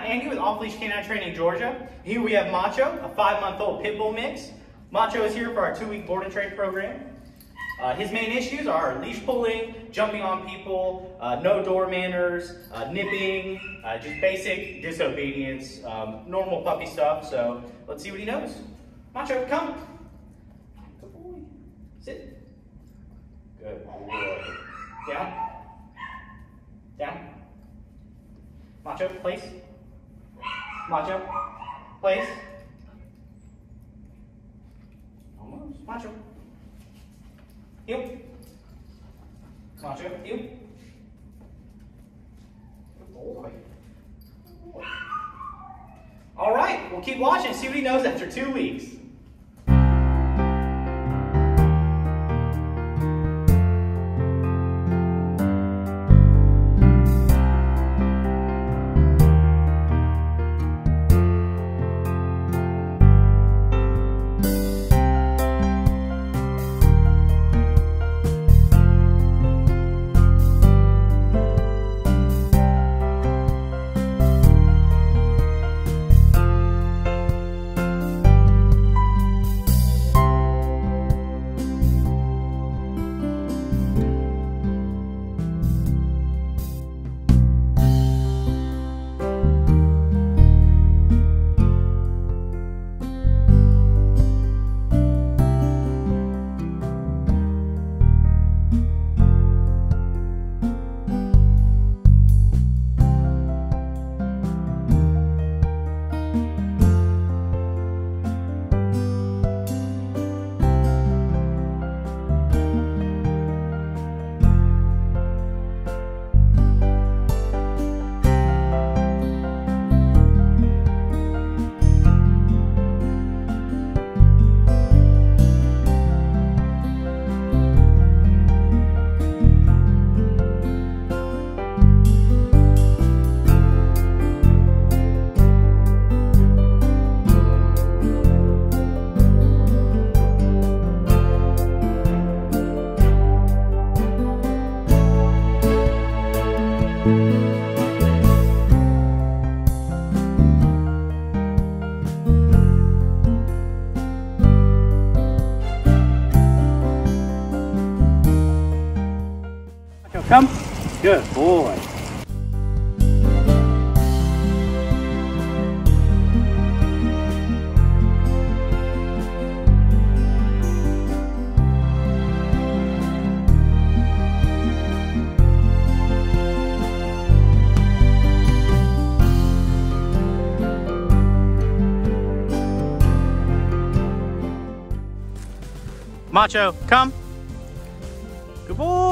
I'm Andy with Off Leash K9 Training, Georgia. Here we have Macho, a 5-month-old pit bull mix. Macho is here for our 2-week board and train program. His main issues are leash pulling, jumping on people, no door manners, nipping, just basic disobedience, normal puppy stuff. So let's see what he knows. Macho, come. Good boy. Sit. Good boy. Down. Down. Macho, place. Macho, place. Almost. Macho. Heel. Macho, heel. Good boy. Good boy. All right, we'll keep watching, see what he knows after 2 weeks. Come. Good boy. Macho, come. Good boy.